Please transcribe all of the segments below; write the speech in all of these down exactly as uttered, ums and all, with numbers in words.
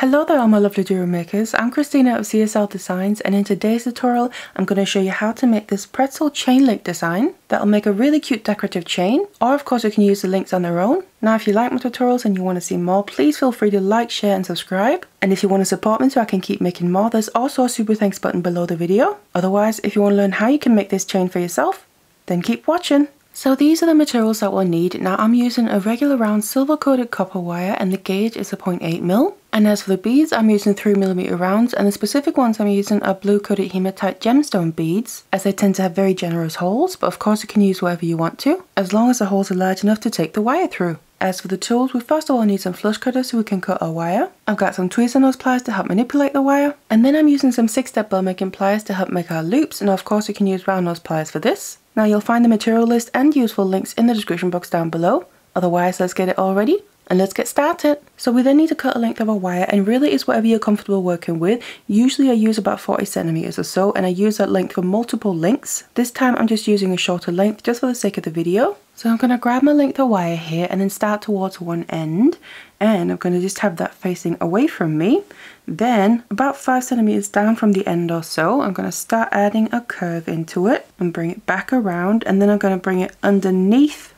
Hello there all my lovely jewellery makers, I'm Christina of C S L Designs, and in today's tutorial I'm going to show you how to make this pretzel chain link design that'll make a really cute decorative chain, or of course you can use the links on their own. Now if you like my tutorials and you want to see more, please feel free to like, share and subscribe. And if you want to support me so I can keep making more, there's also a super thanks button below the video. Otherwise, if you want to learn how you can make this chain for yourself, then keep watching. So these are the materials that we'll need. Now I'm using a regular round silver coated copper wire and the gauge is a zero point eight millimeters. And as for the beads, I'm using three millimeter rounds, and the specific ones I'm using are blue coated hematite gemstone beads, as they tend to have very generous holes, but of course you can use whatever you want to, as long as the holes are large enough to take the wire through. As for the tools, we first of all need some flush cutters so we can cut our wire. I've got some tweezers and nose pliers to help manipulate the wire, and then I'm using some six-step bell making pliers to help make our loops, and of course you can use round nose pliers for this. Now you'll find the material list and useful links in the description box down below. Otherwise, let's get it all ready. And let's get started. So we then need to cut a length of our wire, and really it's whatever you're comfortable working with. Usually I use about forty centimeters or so, and I use that length for multiple links. This time I'm just using a shorter length just for the sake of the video. So I'm gonna grab my length of wire here and then start towards one end, and I'm gonna just have that facing away from me. Then about five centimeters down from the end or so, I'm gonna start adding a curve into it and bring it back around, and then I'm gonna bring it underneath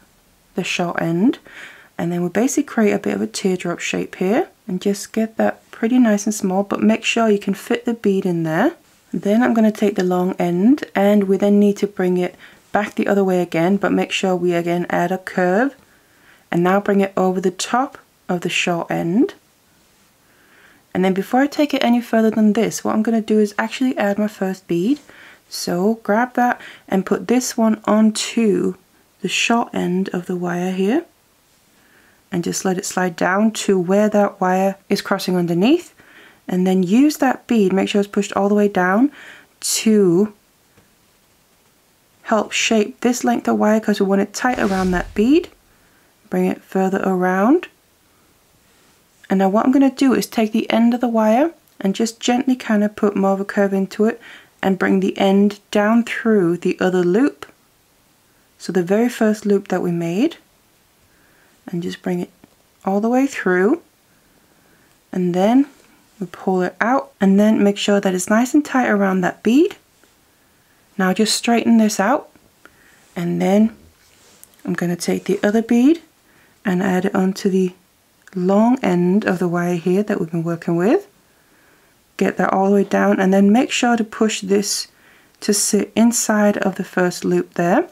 the short end. And then we'll basically create a bit of a teardrop shape here and just get that pretty nice and small, but make sure you can fit the bead in there. Then I'm going to take the long end, and we then need to bring it back the other way again, but make sure we again add a curve, and now bring it over the top of the short end. And then before I take it any further than this, what I'm going to do is actually add my first bead. So grab that and put this one onto the short end of the wire here, and just let it slide down to where that wire is crossing underneath, and then use that bead, make sure it's pushed all the way down, to help shape this length of wire, because we want it tight around that bead. Bring it further around, and now what I'm going to do is take the end of the wire and just gently kind of put more of a curve into it and bring the end down through the other loop, so the very first loop that we made, and just bring it all the way through, and then we pull it out, and then make sure that it's nice and tight around that bead. Now just straighten this out, and then I'm going to take the other bead and add it onto the long end of the wire here that we've been working with. Get that all the way down, and then make sure to push this to sit inside of the first loop there.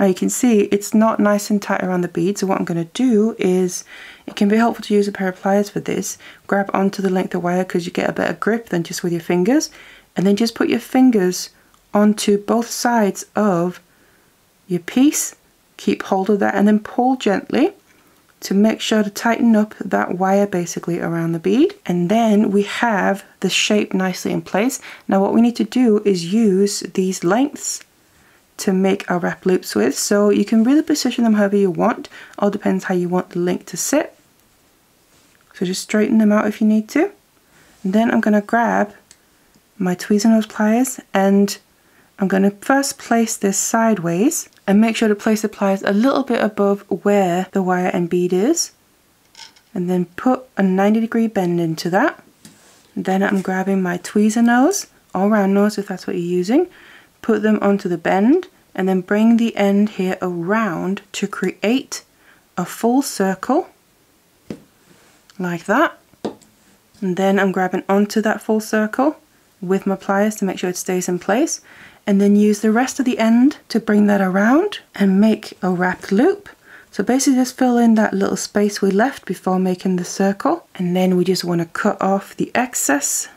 Now you can see it's not nice and tight around the bead, so what I'm going to do is, it can be helpful to use a pair of pliers for this, grab onto the length of wire because you get a better grip than just with your fingers, and then just put your fingers onto both sides of your piece, keep hold of that, and then pull gently to make sure to tighten up that wire basically around the bead, and then we have the shape nicely in place. Now what we need to do is use these lengths to make our wrap loops with, so you can really position them however you want. All depends how you want the link to sit, so just straighten them out if you need to. And then I'm going to grab my tweezers and nose pliers, and I'm going to first place this sideways and make sure to place the pliers a little bit above where the wire and bead is, and then put a ninety degree bend into that. And then I'm grabbing my tweezer nose or round nose if that's what you're using, put them onto the bend, and then bring the end here around to create a full circle like that. And then I'm grabbing onto that full circle with my pliers to make sure it stays in place, and then use the rest of the end to bring that around and make a wrapped loop. So basically just fill in that little space we left before making the circle, and then we just want to cut off the excess.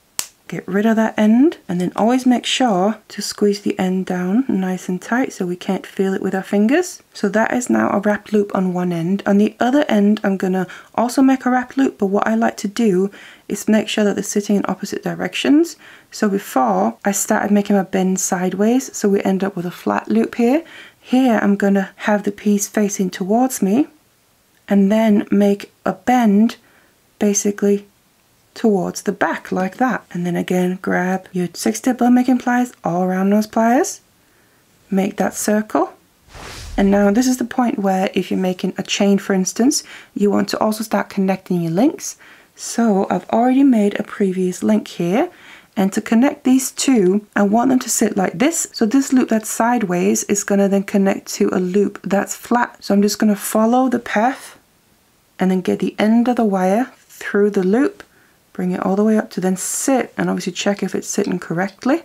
Get rid of that end, and then always make sure to squeeze the end down nice and tight so we can't feel it with our fingers. So that is now a wrap loop on one end. On the other end I'm gonna also make a wrap loop, but what I like to do is make sure that they're sitting in opposite directions. So before I started making my bend sideways, so we end up with a flat loop here. Here I'm gonna have the piece facing towards me, and then make a bend basically towards the back like that. And then again grab your six-step bell making pliers or round nose pliers, make that circle. And now this is the point where if you're making a chain, for instance, you want to also start connecting your links. So I've already made a previous link here, and to connect these two, I want them to sit like this. So this loop that's sideways is gonna then connect to a loop that's flat. So I'm just gonna follow the path and then get the end of the wire through the loop, bring it all the way up to then sit, and obviously check if it's sitting correctly.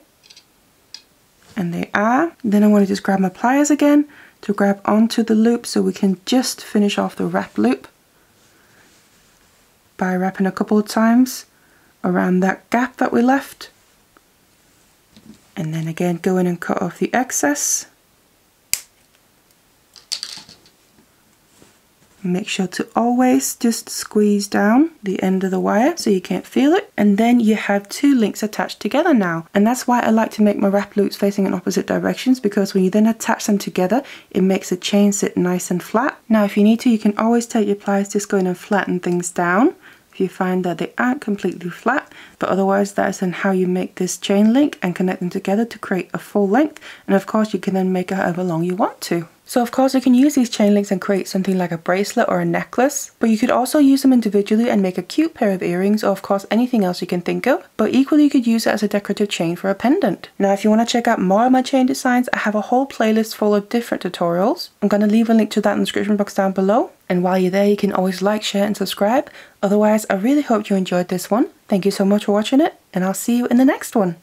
And they are. Then I want to just grab my pliers again to grab onto the loop so we can just finish off the wrap loop by wrapping a couple of times around that gap that we left. And then again, go in and cut off the excess. Make sure to always just squeeze down the end of the wire so you can't feel it. And then you have two links attached together now. And that's why I like to make my wrap loops facing in opposite directions, because when you then attach them together, it makes the chain sit nice and flat. Now, if you need to, you can always take your pliers, just go in and flatten things down if you find that they aren't completely flat. But otherwise, that is then how you make this chain link and connect them together to create a full length. And of course, you can then make it however long you want to. So of course you can use these chain links and create something like a bracelet or a necklace, but you could also use them individually and make a cute pair of earrings, or of course anything else you can think of, but equally you could use it as a decorative chain for a pendant. Now if you want to check out more of my chain designs, I have a whole playlist full of different tutorials. I'm going to leave a link to that in the description box down below, and while you're there you can always like, share and subscribe. Otherwise I really hope you enjoyed this one. Thank you so much for watching it, and I'll see you in the next one.